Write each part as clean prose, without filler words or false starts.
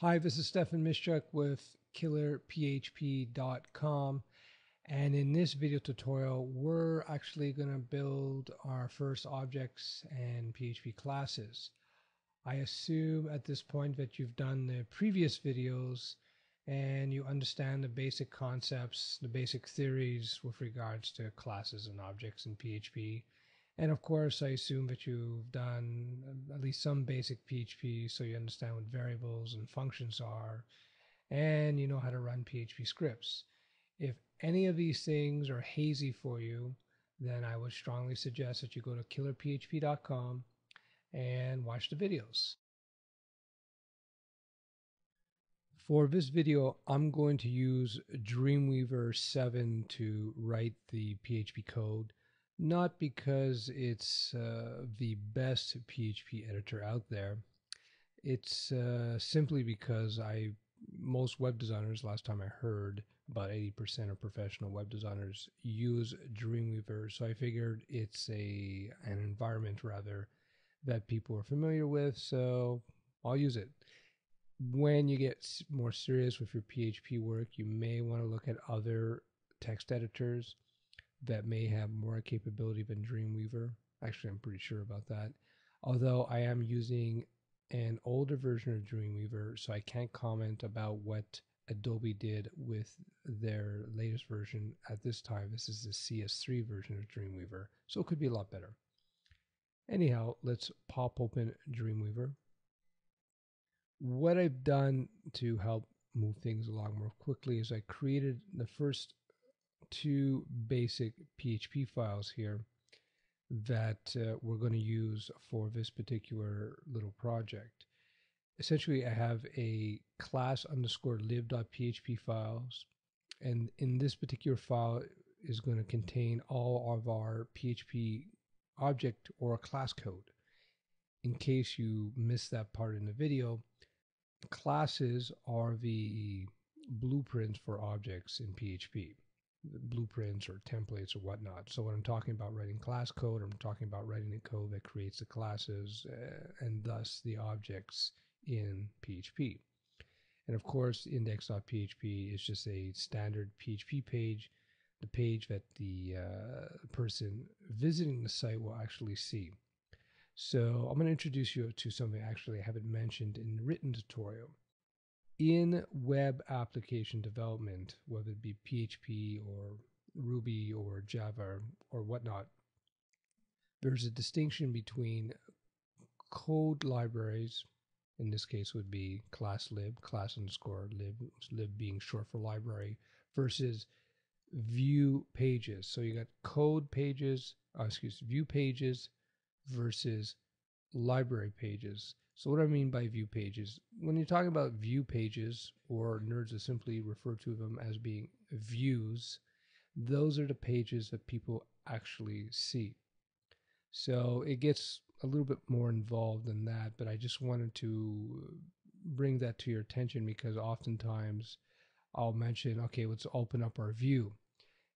Hi, this is Stefan Mischook with KillerPHP.com, and in this video tutorial we're actually going to build our first objects and PHP classes. I assume at this point that you've done the previous videos and you understand the basic concepts, the basic theories with regards to classes and objects in PHP. And of course, I assume that you've done at least some basic PHP, so you understand what variables and functions are, and you know how to run PHP scripts. If any of these things are hazy for you, then I would strongly suggest that you go to KillerPHP.com and watch the videos. For this video, I'm going to use Dreamweaver 7 to write the PHP code. Not because it's the best PHP editor out there. It's simply because most web designers, last time I heard, about 80% of professional web designers use Dreamweaver. So I figured it's an environment rather that people are familiar with, so I'll use it. When you get more serious with your PHP work, you may want to look at other text editors that may have more capability than Dreamweaver. Actually, I'm pretty sure about that. Although I am using an older version of Dreamweaver, so I can't comment about what Adobe did with their latest version at this time. This is the CS3 version of Dreamweaver, so it could be a lot better. Anyhow, let's pop open Dreamweaver. What I've done to help move things along more quickly is I created the first two basic PHP files here that we're going to use for this particular little project. Essentially, I have a class_lib.php files, and in this particular file is going to contain all of our PHP object or class code. In case you missed that part in the video, classes are the blueprints for objects in PHP. Blueprints or templates or whatnot. So when I'm talking about writing class code, I'm talking about writing the code that creates the classes and thus the objects in PHP. And of course, index.php is just a standard PHP page, the page that the person visiting the site will actually see. So I'm going to introduce you to something actually I haven't mentioned in the written tutorial. In web application development, whether it be PHP or Ruby or Java or whatnot, there's a distinction between code libraries. In this case would be class_lib, class_lib, lib being short for library, versus view pages. So you got code pages, view pages versus library pages. So what I mean by view pages, when you're talking about view pages, or nerds will simply refer to them as being views, those are the pages that people actually see. So it gets a little bit more involved than that, but I just wanted to bring that to your attention because oftentimes I'll mention, okay, let's open up our view.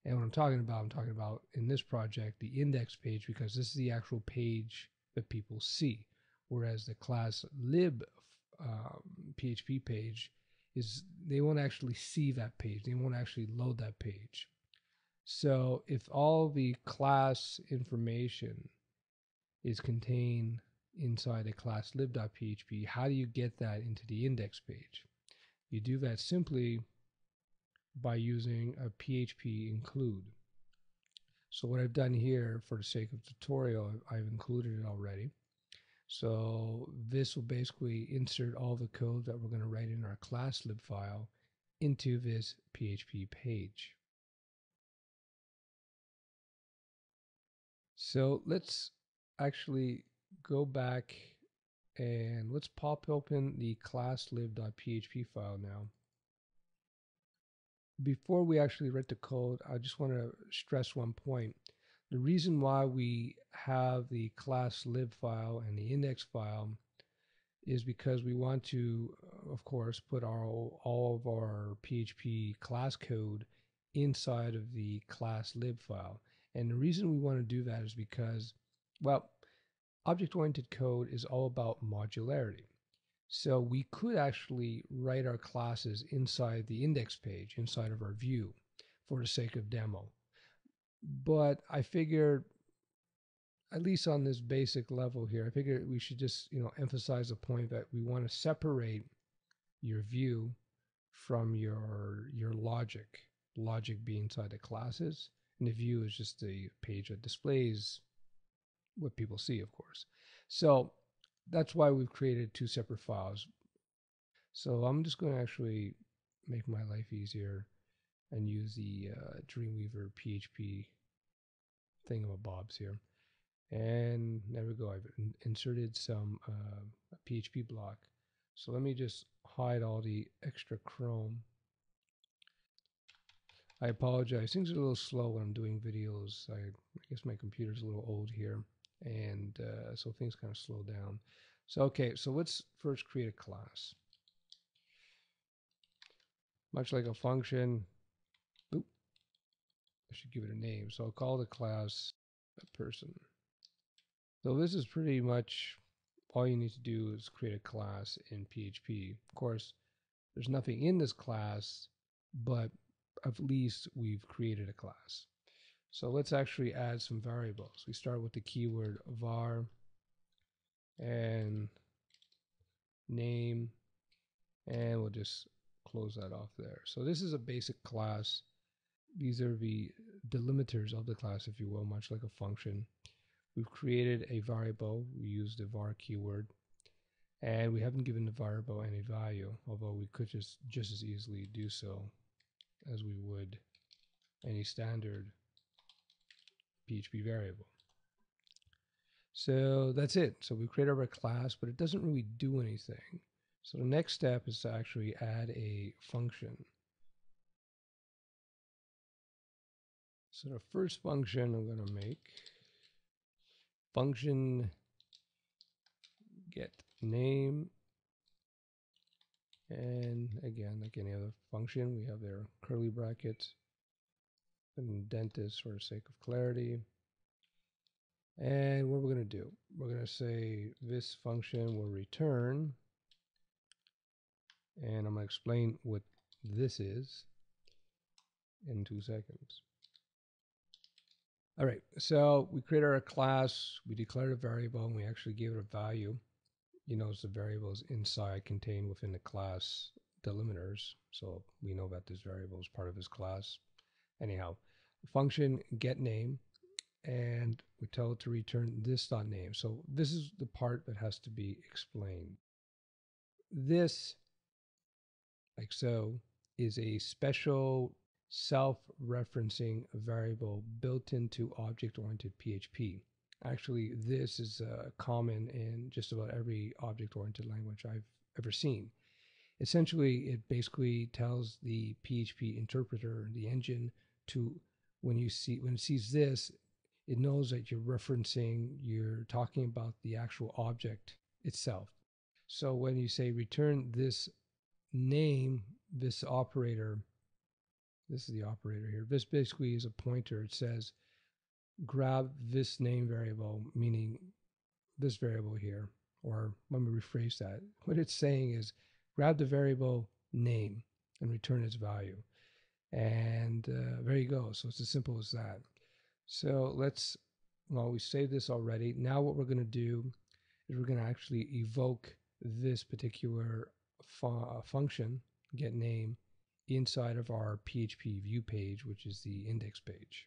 And what I'm talking about in this project, the index page, because this is the actual page that people see. Whereas the class lib PHP page is, they won't actually see that page. They won't actually load that page. So if all the class information is contained inside a class lib.php, how do you get that into the index page? You do that simply by using a PHP include. So what I've done here for the sake of tutorial, I've included it already. So this will basically insert all the code that we're going to write in our class lib file into this PHP page. So let's actually go back and let's pop open the class lib.php file now. Before we actually write the code, I just want to stress one point. The reason why we have the class lib file and the index file is because we want to, of course, put all of our PHP class code inside of the class lib file. And the reason we want to do that is because, well, object-oriented code is all about modularity. So we could actually write our classes inside the index page, inside of our view, for the sake of demo. But I figured, at least on this basic level here, I figured we should just, emphasize the point that we want to separate your view from your logic. Logic being inside the classes, and the view is just the page that displays what people see, of course. So that's why we've created two separate files. So I'm just going to actually make my life easier and use the Dreamweaver PHP thingamabobs here. And there we go. I've inserted some PHP block. So let me just hide all the extra Chrome. I apologize. Things are a little slow when I'm doing videos. I guess my computer's a little old here, and so things kind of slow down. So okay, so let's first create a class. Much like a function, boop, I should give it a name. So I'll call the class a person. So this is pretty much all you need to do is create a class in PHP. Of course, there's nothing in this class, but at least we've created a class. So let's actually add some variables. We start with the keyword var and name, and we'll just close that off there. So this is a basic class. These are the delimiters of the class, if you will, much like a function. We've created a variable. We use the var keyword, and we haven't given the variable any value, although we could just as easily do so as we would any standard PHP variable. So that's it. So we created our class, but it doesn't really do anything. So the next step is to actually add a function. So the first function I'm going to make, function get name. And again, like any other function, we have their curly brackets. Indent this for the sake of clarity. And what we're going to do, we're going to say this function will return. And I'm going to explain what this is in 2 seconds. All right, so we created our class, we declared a variable, and we actually gave it a value. You notice the variables inside contained within the class delimiters, so we know that this variable is part of this class. Anyhow, function get name, and we tell it to return this.name. So this is the part that has to be explained. This, like so, is a special self-referencing variable built into object-oriented PHP. Actually, this is common in just about every object-oriented language I've ever seen. Essentially, it basically tells the PHP interpreter, the engine, to when it sees this, it knows that you're talking about the actual object itself. So when you say return this name, this operator, this is the operator here. This basically is a pointer. It says grab this name variable, meaning this variable here, or let me rephrase that. What it's saying is grab the variable name and return its value. And there you go. So it's as simple as that. So let's, well, we saved this already. Now what we're going to do is we're going to actually evoke this particular function, get name, inside of our PHP view page, which is the index page.